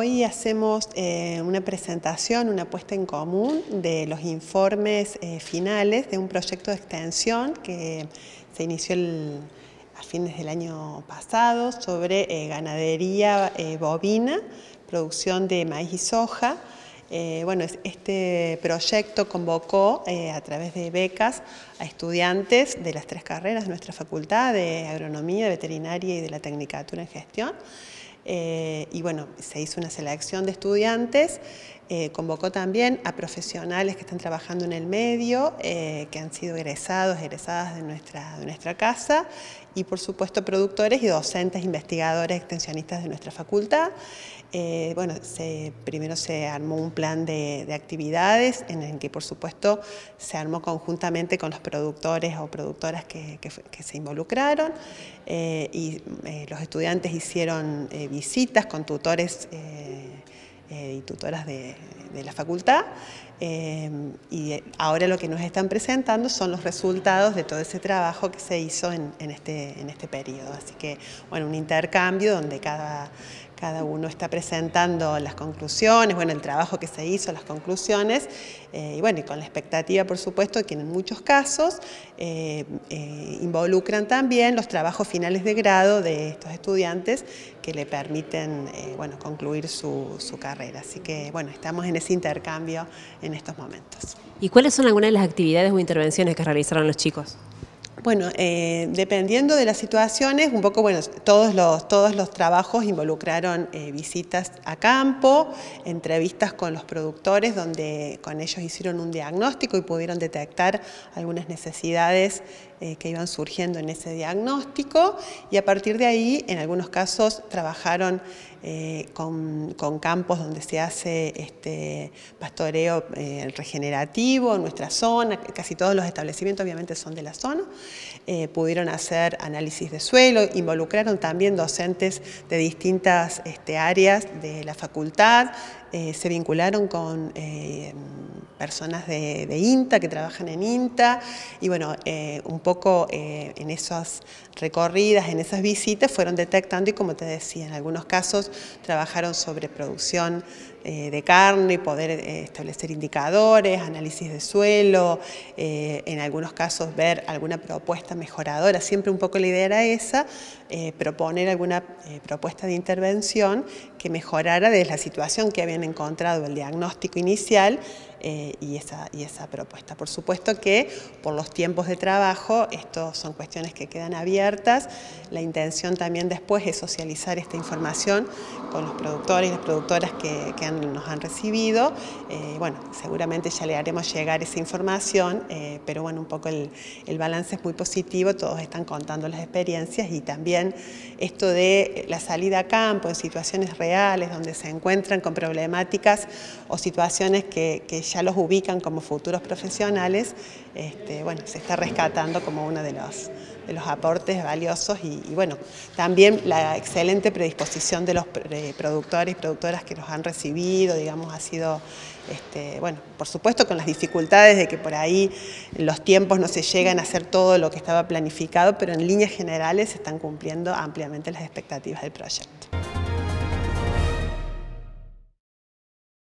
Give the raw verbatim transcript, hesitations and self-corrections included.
hoy hacemos eh, una presentación, una puesta en común de los informes eh, finales de un proyecto de extensión que se inició el, a fines del año pasado sobre eh, ganadería eh, bovina, producción de maíz y soja. Eh, bueno, este proyecto convocó eh, a través de becas a estudiantes de las tres carreras de nuestra facultad de Agronomía, Veterinaria y de la Tecnicatura en Gestión. Eh, y bueno, se hizo una selección de estudiantes, eh, convocó también a profesionales que están trabajando en el medio, eh, que han sido egresados, egresadas de nuestra, de nuestra casa, y por supuesto productores y docentes, investigadores, extensionistas de nuestra facultad. Eh, bueno, se, primero se armó un plan de, de actividades en el que por supuesto se armó conjuntamente con los productores o productoras que, que, que se involucraron, eh, y eh, los estudiantes hicieron eh, visitas con tutores eh, eh, y tutoras de, de la facultad, eh, y ahora lo que nos están presentando son los resultados de todo ese trabajo que se hizo en, en, este, en este periodo. Así que, bueno, un intercambio donde cada, cada uno está presentando las conclusiones, bueno, el trabajo que se hizo, las conclusiones, eh, y bueno, y con la expectativa, por supuesto, que en muchos casos eh, eh, involucran también los trabajos finales de grado de estos estudiantes que le permiten, eh, bueno, concluir su, su carrera. Así que, bueno, estamos en ese intercambio en estos momentos. ¿Y cuáles son algunas de las actividades o intervenciones que realizaron los chicos? Bueno, eh, dependiendo de las situaciones, un poco, bueno, todos los, todos los trabajos involucraron eh, visitas a campo, entrevistas con los productores, donde con ellos hicieron un diagnóstico y pudieron detectar algunas necesidades eh, que iban surgiendo en ese diagnóstico, y a partir de ahí, en algunos casos, trabajaron eh, con, con campos donde se hace este pastoreo eh, regenerativo en nuestra zona. Casi todos los establecimientos obviamente son de la zona. Eh, pudieron hacer análisis de suelo, involucraron también docentes de distintas este, áreas de la facultad, eh, se vincularon con eh, personas de, de INTA, que trabajan en INTA, y bueno, eh, un poco eh, en esas recorridas, en esas visitas, fueron detectando, y como te decía, en algunos casos trabajaron sobre producción eh, de carne, poder eh, establecer indicadores, análisis de suelo, eh, en algunos casos ver alguna propuesta mejoradora. Siempre un poco la idea era esa, eh, proponer alguna eh, propuesta de intervención que mejorara desde la situación que habían encontrado, el diagnóstico inicial, eh, y, esa, y esa propuesta. Por supuesto que por los tiempos de trabajo, esto son cuestiones que quedan abiertas. La intención también después es socializar esta información con los productores y las productoras que, que han, nos han recibido. Eh, bueno, seguramente ya le haremos llegar esa información, eh, pero bueno, un poco el, el balance es muy positivo, todos están contando las experiencias, y también esto de la salida a campo en situaciones reales donde se encuentran con problemáticas o situaciones que, que ya los ubican como futuros profesionales. Este, bueno, se está rescatando como uno de los, de los aportes valiosos, y, y bueno, también la excelente predisposición de los productores y productoras que los han recibido, digamos, ha sido, este, bueno, por supuesto con las dificultades de que por ahí los tiempos no se llegan a hacer todo lo que estaba planificado, pero en líneas generales se están cumpliendo ampliamente las expectativas del proyecto.